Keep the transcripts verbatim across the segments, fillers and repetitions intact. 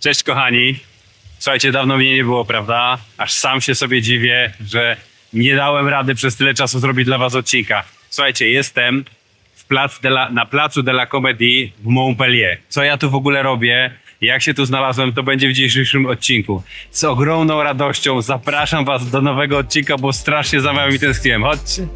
Cześć kochani, słuchajcie, dawno mnie nie było, prawda? Aż sam się sobie dziwię, że nie dałem rady przez tyle czasu zrobić dla was odcinka. Słuchajcie, jestem w plac de la, na placu de la Comédie w Montpellier. Co ja tu w ogóle robię? Jak się tu znalazłem, to będzie w dzisiejszym odcinku. Z ogromną radością zapraszam was do nowego odcinka, bo strasznie za wami tęskniłem. Chodźcie!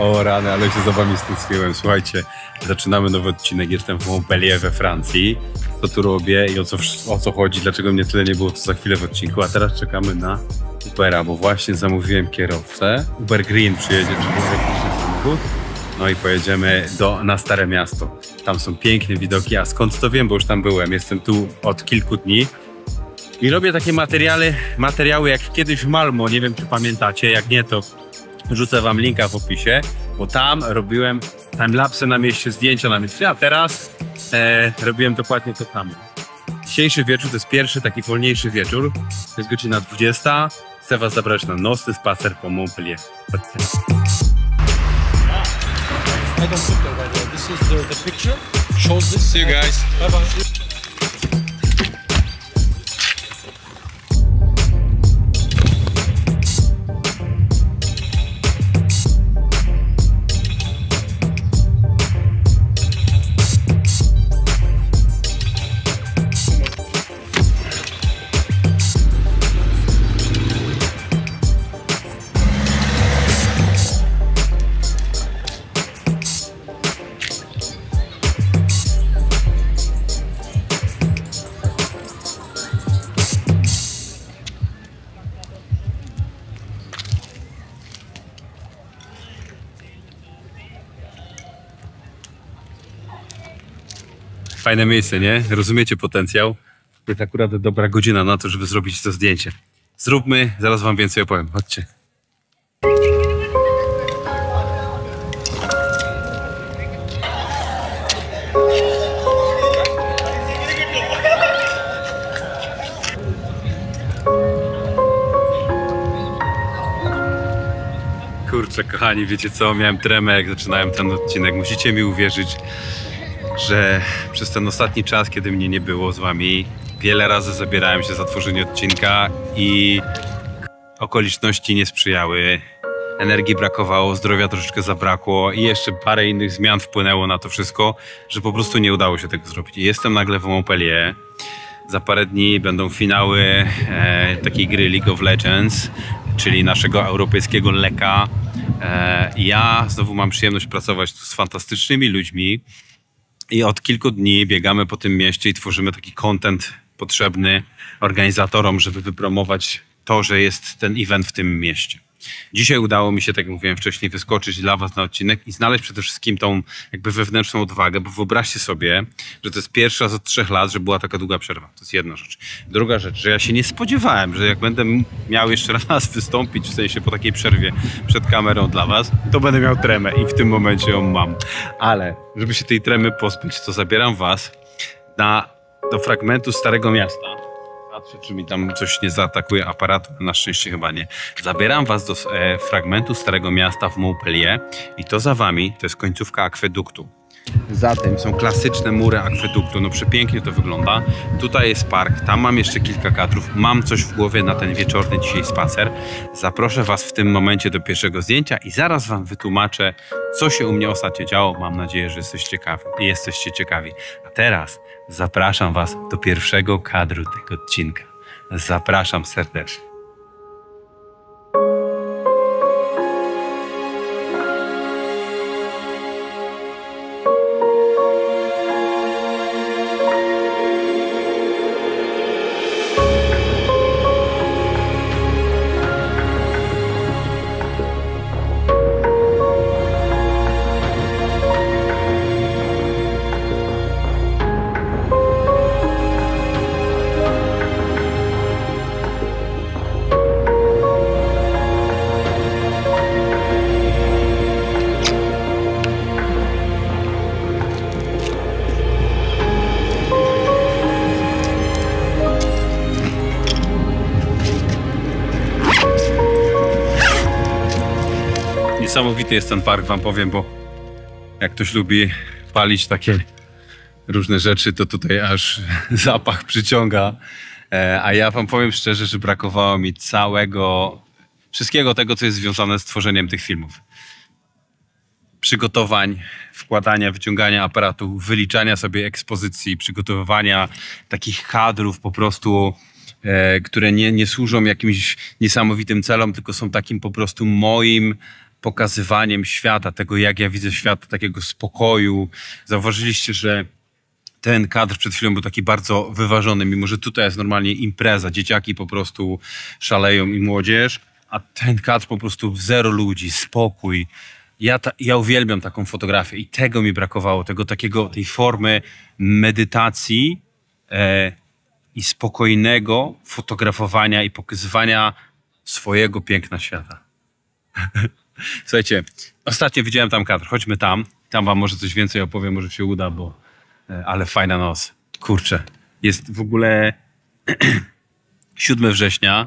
O rany, ale się za wami stęskniłem. Słuchajcie, zaczynamy nowy odcinek. Jestem w Montpellier we Francji. Co tu robię i o co, o co chodzi, dlaczego mnie tyle nie było, to za chwilę w odcinku. A teraz czekamy na Ubera, bo właśnie zamówiłem kierowcę. Uber Green przyjedzie, czy to jakiś samochód. No i pojedziemy do, na Stare Miasto. Tam są piękne widoki, a skąd to wiem, bo już tam byłem. Jestem tu od kilku dni. I robię takie materiały, materiały jak kiedyś w Malmo. Nie wiem, czy pamiętacie, jak nie, to rzucę wam linka w opisie, bo tam robiłem timelapse na mieście, zdjęcia na mieście, a teraz e, robiłem dokładnie to samo. Dzisiejszy wieczór to jest pierwszy taki wolniejszy wieczór, to jest godzina dwudziesta. Chcę was zabrać na nocny spacer po Montpellier. See you guys. Bye bye. Fajne miejsce, nie? Rozumiecie potencjał? To jest akurat dobra godzina na to, żeby zrobić to zdjęcie. Zróbmy, zaraz wam więcej opowiem. Chodźcie. Kurczę, kochani, wiecie co? Miałem tremę, jak zaczynałem ten odcinek. Musicie mi uwierzyć, że przez ten ostatni czas, kiedy mnie nie było z wami, wiele razy zabierałem się za tworzenie odcinka i okoliczności nie sprzyjały, energii brakowało, zdrowia troszeczkę zabrakło i jeszcze parę innych zmian wpłynęło na to wszystko, że po prostu nie udało się tego zrobić. Jestem nagle w Montpellier. Za parę dni będą finały e, takiej gry League of Legends, czyli naszego europejskiego leka. E, ja znowu mam przyjemność pracować tu z fantastycznymi ludźmi. I od kilku dni biegamy po tym mieście i tworzymy taki content potrzebny organizatorom, żeby wypromować to, że jest ten event w tym mieście. Dzisiaj udało mi się, tak jak mówiłem wcześniej, wyskoczyć dla was na odcinek i znaleźć przede wszystkim tą jakby wewnętrzną odwagę, bo wyobraźcie sobie, że to jest pierwszy raz od trzech lat, że była taka długa przerwa. To jest jedna rzecz. Druga rzecz, że ja się nie spodziewałem, że jak będę miał jeszcze raz wystąpić, w sensie po takiej przerwie przed kamerą dla was, to będę miał tremę i w tym momencie ją mam. Ale żeby się tej tremy pozbyć, to zabieram was na, do fragmentu Starego Miasta. Czy mi tam coś nie zaatakuje aparatu? Na szczęście chyba nie. Zabieram was do e, fragmentu Starego Miasta w Montpellier i to za wami to jest końcówka akweduktu. Zatem są klasyczne mury akweduktu, no przepięknie to wygląda. Tutaj jest park, tam mam jeszcze kilka kadrów, mam coś w głowie na ten wieczorny dzisiaj spacer. Zaproszę was w tym momencie do pierwszego zdjęcia i zaraz wam wytłumaczę, co się u mnie ostatnio działo. Mam nadzieję, że jesteście ciekawi, jesteście ciekawi. A teraz zapraszam was do pierwszego kadru tego odcinka. Zapraszam serdecznie. niesamowity jest ten park, wam powiem, bo jak ktoś lubi palić takie różne rzeczy, to tutaj aż zapach przyciąga. A ja wam powiem szczerze, że brakowało mi całego, wszystkiego tego, co jest związane z tworzeniem tych filmów. Przygotowań, wkładania, wyciągania aparatu, wyliczania sobie ekspozycji, przygotowywania takich kadrów po prostu, e, które nie, nie służą jakimś niesamowitym celom, tylko są takim po prostu moim pokazywaniem świata, tego jak ja widzę świat, takiego spokoju. Zauważyliście, że ten kadr przed chwilą był taki bardzo wyważony, mimo że tutaj jest normalnie impreza, dzieciaki po prostu szaleją i młodzież, a ten kadr po prostu zero ludzi, spokój. Ja, ta, ja uwielbiam taką fotografię i tego mi brakowało, tego takiego, tej formy medytacji e, i spokojnego fotografowania i pokazywania swojego piękna świata. Słuchajcie, ostatnio widziałem tam kadr, chodźmy tam, tam wam może coś więcej opowiem, może się uda, bo e, ale fajna noc, kurczę. Jest w ogóle siódmego września.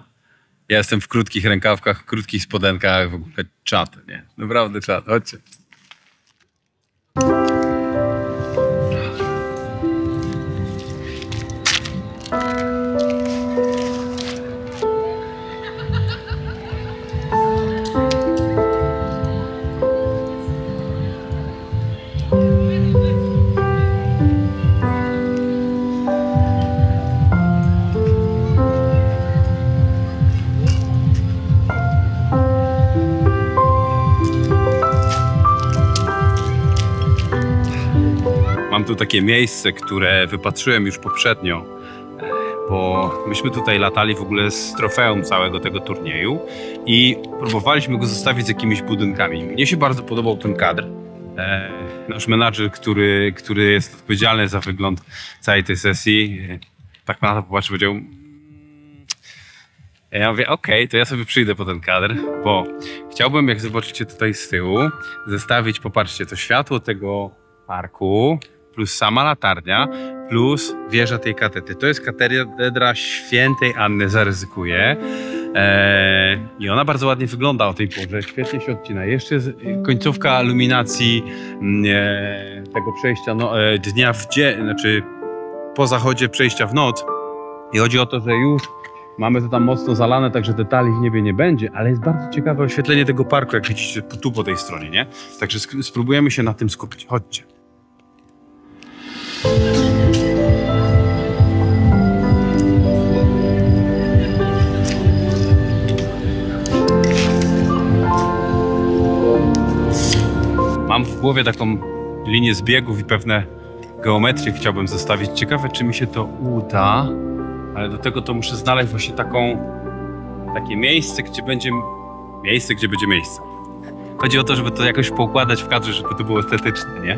Ja jestem w krótkich rękawkach, krótkich spodenkach, w ogóle czat, nie? Naprawdę czat, chodźcie. Tu takie miejsce, które wypatrzyłem już poprzednio, bo myśmy tutaj latali w ogóle z trofeum całego tego turnieju i próbowaliśmy go zostawić z jakimiś budynkami. Mnie się bardzo podobał ten kadr. Nasz menadżer, który, który jest odpowiedzialny za wygląd całej tej sesji, tak na to popatrzył, powiedział... Ja mówię, okej, okay, to ja sobie przyjdę po ten kadr, bo chciałbym, jak zobaczycie tutaj z tyłu, zestawić, popatrzcie, to światło tego parku, plus sama latarnia, plus wieża tej katedry. To jest katedra Świętej Anny, zaryzykuję. Eee, I ona bardzo ładnie wygląda o tej porze, świetnie się odcina. Jeszcze jest końcówka iluminacji e, tego przejścia no, e, dnia w dzień, znaczy po zachodzie przejścia w noc. I chodzi o to, że już mamy to tam mocno zalane, także detali w niebie nie będzie, ale jest bardzo ciekawe oświetlenie tego parku, jak widzicie tu po tej stronie, nie? Także spróbujemy się na tym skupić. Chodźcie. Mam w głowie taką linię zbiegów i pewne geometrię chciałbym zostawić. Ciekawe, czy mi się to uda, ale do tego to muszę znaleźć właśnie taką, takie miejsce, gdzie będzie miejsce, gdzie będzie miejsce. Chodzi o to, żeby to jakoś poukładać w kadrze, żeby to było estetyczne, nie?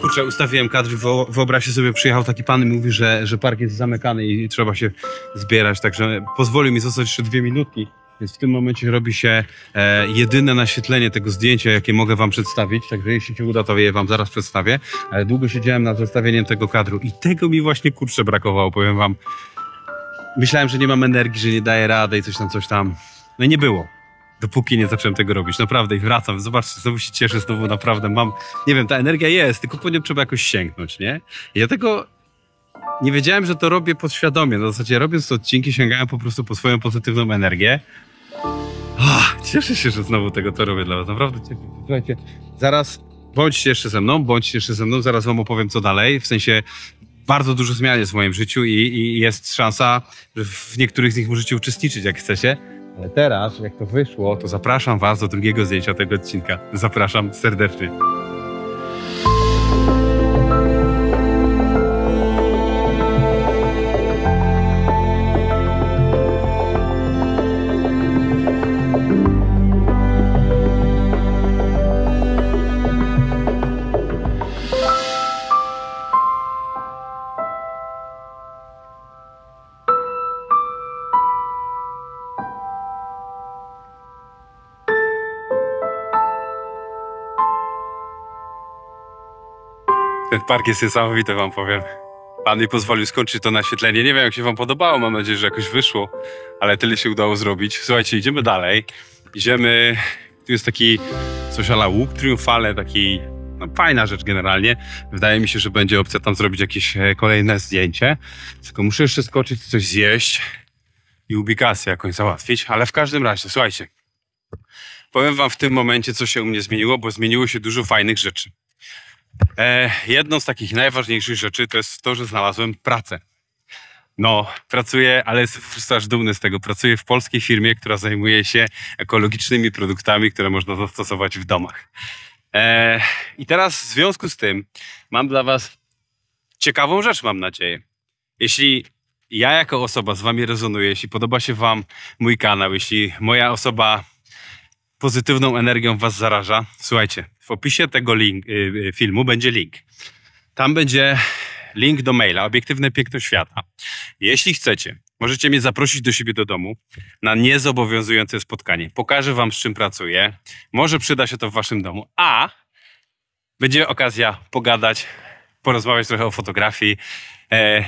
Kurczę, ustawiłem kadr, wyobraźcie sobie, przyjechał taki pan i mówi, że, że park jest zamykany i trzeba się zbierać, także pozwolił mi zostać jeszcze dwie minutki, więc w tym momencie robi się e, jedyne naświetlenie tego zdjęcia, jakie mogę wam przedstawić, także jeśli się uda, to je wam zaraz przedstawię, ale długo siedziałem nad zestawieniem tego kadru i tego mi właśnie, kurczę, brakowało, powiem wam. Myślałem, że nie mam energii, że nie daję rady i coś tam, coś tam. No i nie było, dopóki nie zacząłem tego robić. Naprawdę i wracam, zobaczcie, znowu się cieszę, znowu naprawdę mam... Nie wiem, ta energia jest, tylko po nią trzeba jakoś sięgnąć, nie? I dlatego nie wiedziałem, że to robię podświadomie. Na zasadzie robiąc te odcinki, sięgałem po prostu po swoją pozytywną energię. Oh, cieszę się, że znowu tego to robię dla was, naprawdę cieszę się. Słuchajcie, zaraz bądźcie jeszcze ze mną, bądźcie jeszcze ze mną, zaraz wam opowiem co dalej, w sensie... Bardzo dużo zmian jest w moim życiu i, i jest szansa, że w niektórych z nich możecie uczestniczyć, jak chcecie. Ale teraz, jak to wyszło, to zapraszam was do drugiego zdjęcia tego odcinka. Zapraszam serdecznie. Ten park jest niesamowity, wam powiem. Pan mi pozwolił skończyć to naświetlenie. Nie wiem, jak się wam podobało, mam nadzieję, że jakoś wyszło, ale tyle się udało zrobić. Słuchajcie, idziemy dalej. Idziemy... Tu jest taki coś ala łuk triumfalny, taki... No, fajna rzecz generalnie. Wydaje mi się, że będzie opcja tam zrobić jakieś kolejne zdjęcie. Tylko muszę jeszcze skoczyć, coś zjeść i ubikację jakoś załatwić. Ale w każdym razie, słuchajcie, powiem wam w tym momencie, co się u mnie zmieniło, bo zmieniło się dużo fajnych rzeczy. E, jedną z takich najważniejszych rzeczy to jest to, że znalazłem pracę. No, pracuję, ale jestem aż dumny z tego. Pracuję w polskiej firmie, która zajmuje się ekologicznymi produktami, które można zastosować w domach. E, I teraz w związku z tym mam dla was ciekawą rzecz, mam nadzieję. Jeśli ja jako osoba z wami rezonuję, jeśli podoba się wam mój kanał, jeśli moja osoba pozytywną energią was zaraża, słuchajcie, w opisie tego link, y, filmu będzie link. Tam będzie link do maila Obiektywne Piękno Świata. Jeśli chcecie, możecie mnie zaprosić do siebie do domu na niezobowiązujące spotkanie. Pokażę wam, z czym pracuję. Może przyda się to w waszym domu. A będzie okazja pogadać, porozmawiać trochę o fotografii. E,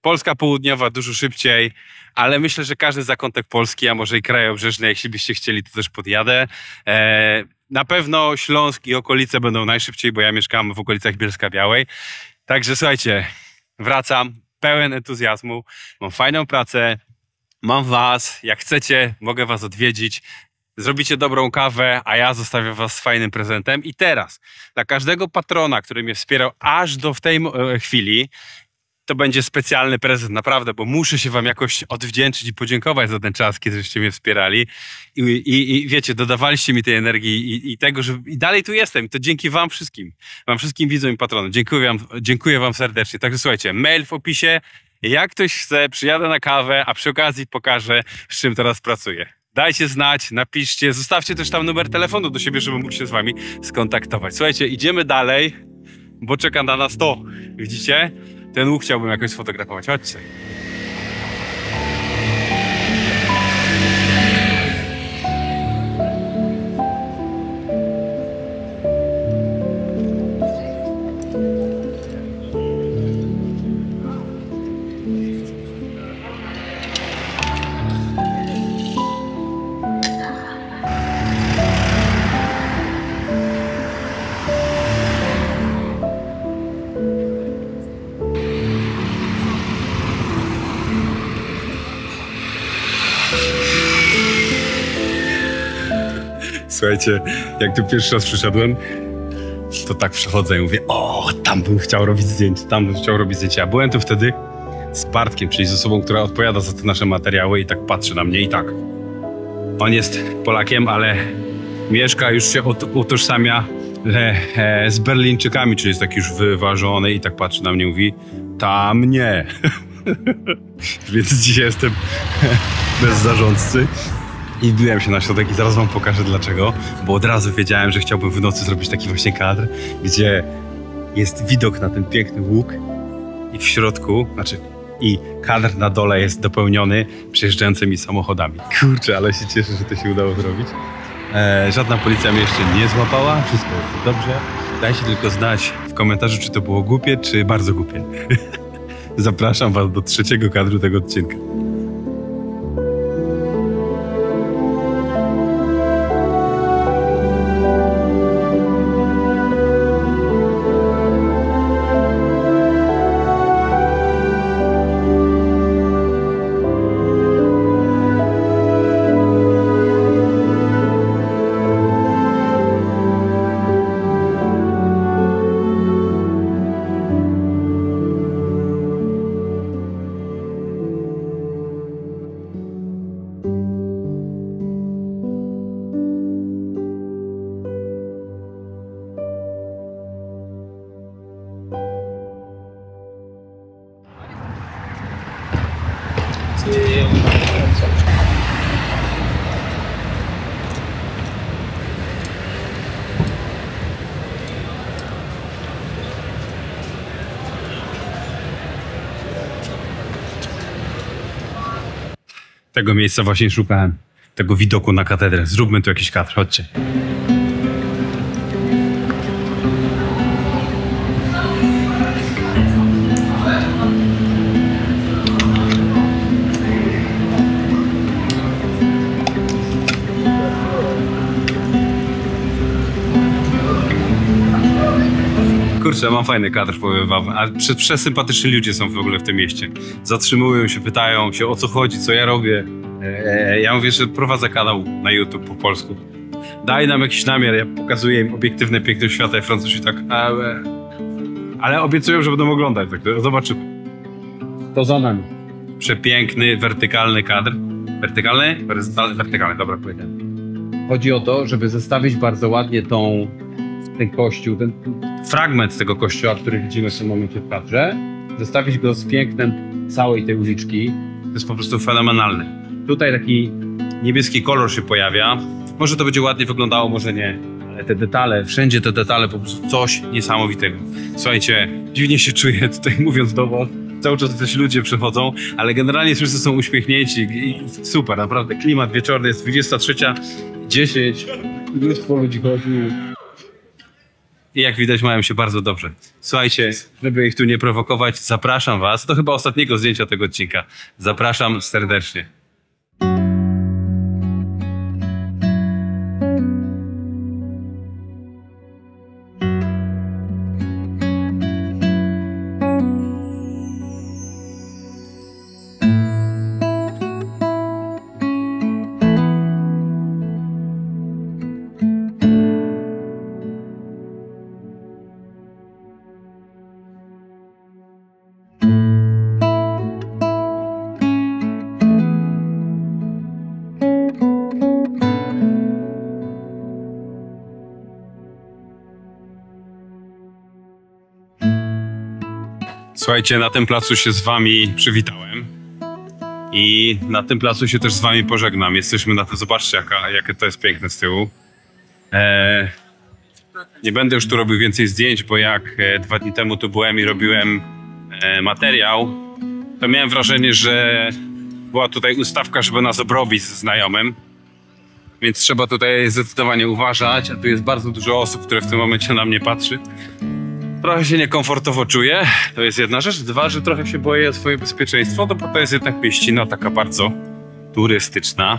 Polska południowa dużo szybciej, ale myślę, że każdy zakątek Polski, a może i krajobrzeżny, jeśli byście chcieli, to też podjadę. E, na pewno Śląsk i okolice będą najszybciej, bo ja mieszkam w okolicach Bielska Białej. Także słuchajcie, wracam pełen entuzjazmu, mam fajną pracę, mam was, jak chcecie, mogę was odwiedzić, zrobicie dobrą kawę, a ja zostawię was z fajnym prezentem. I teraz, dla każdego patrona, który mnie wspierał aż do w tej chwili, to będzie specjalny prezent, naprawdę, bo muszę się wam jakoś odwdzięczyć i podziękować za ten czas, kiedyście mnie wspierali. I, i, i wiecie, dodawaliście mi tej energii i, i tego, że i dalej tu jestem. To dzięki wam wszystkim, wam wszystkim widzom i patronom. Dziękuję wam, dziękuję wam serdecznie. Także słuchajcie, mail w opisie. Jak ktoś chce, przyjadę na kawę, a przy okazji pokażę, z czym teraz pracuję. Dajcie znać, napiszcie, zostawcie też tam numer telefonu do siebie, żeby mógł się z wami skontaktować. Słuchajcie, idziemy dalej, bo czeka na nas to. Widzicie? Ten łuk chciałbym jakoś sfotografować. Chodźcie. Słuchajcie, jak tu pierwszy raz przyszedłem, to tak przechodzę i mówię, o, tam bym chciał robić zdjęcie, tam bym chciał robić zdjęcie. A byłem tu wtedy z Bartkiem, czyli z osobą, która odpowiada za te nasze materiały i tak patrzy na mnie i tak. On jest Polakiem, ale mieszka, już się utożsamia z Berlińczykami, czyli jest taki już wyważony i tak patrzy na mnie i mówi, tam nie. Więc dzisiaj jestem bez zarządcy. I wbiłem się na środek i zaraz wam pokażę dlaczego, bo od razu wiedziałem, że chciałbym w nocy zrobić taki właśnie kadr, gdzie jest widok na ten piękny łuk i w środku, znaczy i kadr na dole jest dopełniony przejeżdżającymi samochodami. Kurczę, ale się cieszę, że to się udało zrobić. Eee, żadna policja mnie jeszcze nie złapała, wszystko jest dobrze. Dajcie tylko znać w komentarzu, czy to było głupie, czy bardzo głupie. Zapraszam was do trzeciego kadru tego odcinka. Tego miejsca właśnie szukałem, tego widoku na katedrę. Zróbmy tu jakiś kadr, chodźcie. Kurczę, mam fajny kadr, powiem wam, a przesympatyczni ludzie są w ogóle w tym mieście. Zatrzymują się, pytają się, o co chodzi, co ja robię. E, ja mówię, że prowadzę kanał na YouTube po polsku. Daj nam jakiś namiar, ja pokazuję im obiektywne piękno świata i Francuzi tak, ale, ale obiecują, że będą oglądać, tak, zobaczymy. To za nami. Przepiękny, wertykalny kadr. Wertykalny? Wertykalny, wertykalny. Dobra, powiedziałem. Chodzi o to, żeby zestawić bardzo ładnie tą, ten kościół, ten fragment tego kościoła, który widzimy w tym momencie w kadrze, zestawić go z pięknem całej tej uliczki. To jest po prostu fenomenalne. Tutaj taki niebieski kolor się pojawia. Może to będzie ładnie wyglądało, może nie, ale te detale, wszędzie te detale, po prostu coś niesamowitego. Słuchajcie, dziwnie się czuję tutaj mówiąc do was. Cały czas też ludzie przychodzą, ale generalnie wszyscy są uśmiechnięci i super, naprawdę klimat wieczorny, jest dwudziesta trzecia dziesięć, mnóstwo ludzi chodzi. I jak widać mają się bardzo dobrze. Słuchajcie, żeby ich tu nie prowokować, zapraszam was do chyba ostatniego zdjęcia tego odcinka. Zapraszam serdecznie. Słuchajcie, na tym placu się z wami przywitałem i na tym placu się też z wami pożegnam. Jesteśmy na tym, zobaczcie jaka, jakie to jest piękne z tyłu. Eee, nie będę już tu robił więcej zdjęć, bo jak dwa dni temu tu byłem i robiłem e, materiał, to miałem wrażenie, że była tutaj ustawka, żeby nas obrobić z znajomym. Więc trzeba tutaj zdecydowanie uważać, a tu jest bardzo dużo osób, które w tym momencie na mnie patrzy. Trochę się niekomfortowo czuję, to jest jedna rzecz. Dwa, że trochę się boję o swoje bezpieczeństwo, to bo to jest jednak mieścina taka bardzo turystyczna.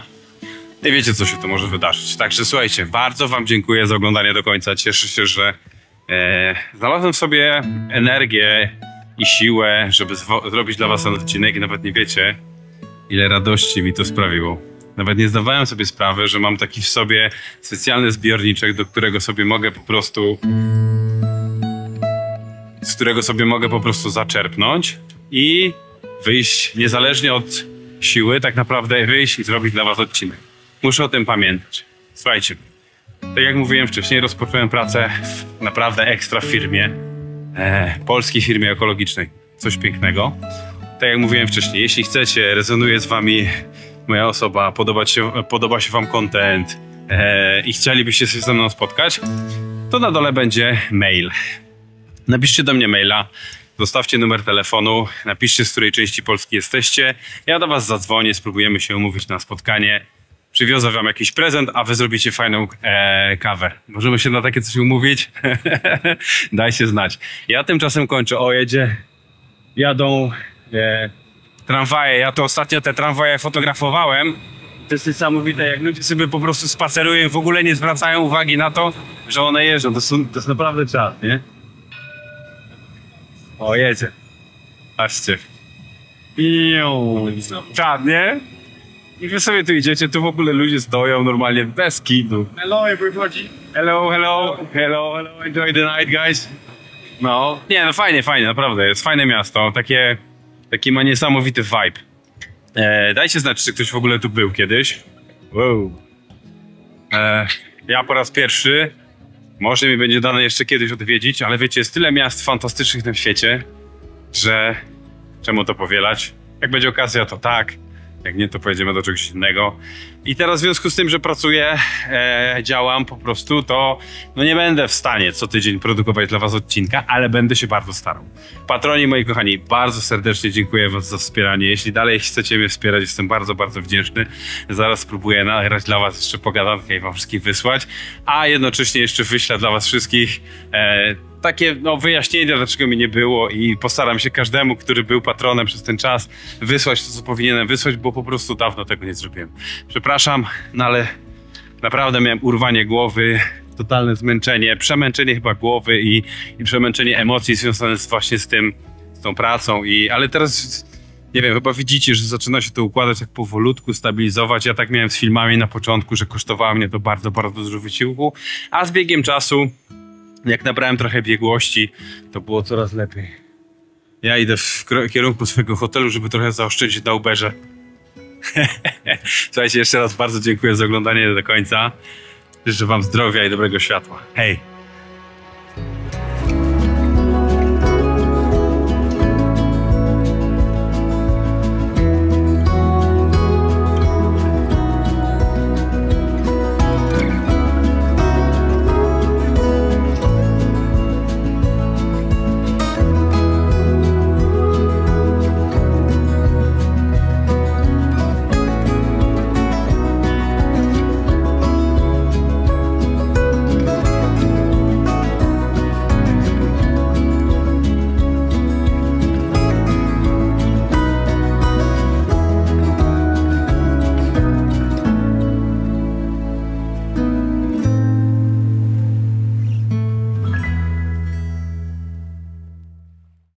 Nie wiecie, co się tu może wydarzyć. Także słuchajcie, bardzo wam dziękuję za oglądanie do końca. Cieszę się, że e, znalazłem w sobie energię i siłę, żeby zrobić dla was ten odcinek i nawet nie wiecie, ile radości mi to sprawiło. Nawet nie zdawałem sobie sprawy, że mam taki w sobie specjalny zbiorniczek, do którego sobie mogę po prostu... z którego sobie mogę po prostu zaczerpnąć i wyjść niezależnie od siły, tak naprawdę wyjść i zrobić dla was odcinek. Muszę o tym pamiętać. Słuchajcie, tak jak mówiłem wcześniej, rozpocząłem pracę w naprawdę ekstra firmie, e, polskiej firmie ekologicznej. Coś pięknego. Tak jak mówiłem wcześniej, jeśli chcecie, rezonuje z wami moja osoba, podoba się, podoba się wam content e, i chcielibyście się ze mną spotkać, to na dole będzie mail. Napiszcie do mnie maila, zostawcie numer telefonu, napiszcie, z której części Polski jesteście. Ja do was zadzwonię, spróbujemy się umówić na spotkanie. Przywiozę wam jakiś prezent, a wy zrobicie fajną e, kawę. Możemy się na takie coś umówić? Dajcie znać. Ja tymczasem kończę. O, jedzie. Jadą e, tramwaje. Ja to ostatnio te tramwaje fotografowałem. To jest niesamowite, jak ludzie sobie po prostu spacerują i w ogóle nie zwracają uwagi na to, że one jeżdżą. To, są, to jest naprawdę czad, nie? O, jedzie. Patrzcie. Czadnie. I wy sobie tu idziecie, tu w ogóle ludzie stoją normalnie bez kitu. Hello everybody. Hello, hello, hello, hello, enjoy the night guys. No, nie no fajnie, fajnie, naprawdę, jest fajne miasto, takie, taki ma niesamowity vibe. E, dajcie znać, czy ktoś w ogóle tu był kiedyś. Wow. E, ja po raz pierwszy. Może mi będzie dane jeszcze kiedyś odwiedzić, ale wiecie, jest tyle miast fantastycznych na świecie, że czemu to powielać? Jak będzie okazja, to tak. Jak nie, to pojedziemy do czegoś innego. I teraz w związku z tym, że pracuję, e, działam po prostu, to no nie będę w stanie co tydzień produkować dla was odcinka, ale będę się bardzo starał. Patroni moi kochani, bardzo serdecznie dziękuję was za wspieranie. Jeśli dalej chcecie mnie wspierać, jestem bardzo, bardzo wdzięczny. Zaraz spróbuję nagrać dla was jeszcze pogadankę i wam wszystkich wysłać, a jednocześnie jeszcze wyślę dla was wszystkich e, takie no, wyjaśnienia, dlaczego mi nie było, i postaram się każdemu, który był patronem przez ten czas, wysłać to, co powinienem wysłać, bo po prostu dawno tego nie zrobiłem. Przepraszam, no ale naprawdę miałem urwanie głowy, totalne zmęczenie, przemęczenie chyba głowy i, i przemęczenie emocji związane z, właśnie z tym, z tą pracą. I, ale teraz, nie wiem, chyba widzicie, że zaczyna się to układać tak powolutku, stabilizować. Ja tak miałem z filmami na początku, że kosztowało mnie to bardzo, bardzo dużo wysiłku, a z biegiem czasu, jak nabrałem trochę biegłości, to było coraz lepiej. Ja idę w kierunku swojego hotelu, żeby trochę zaoszczędzić na Uberze. Słuchajcie, jeszcze raz bardzo dziękuję za oglądanie do końca. Życzę wam zdrowia i dobrego światła. Hej!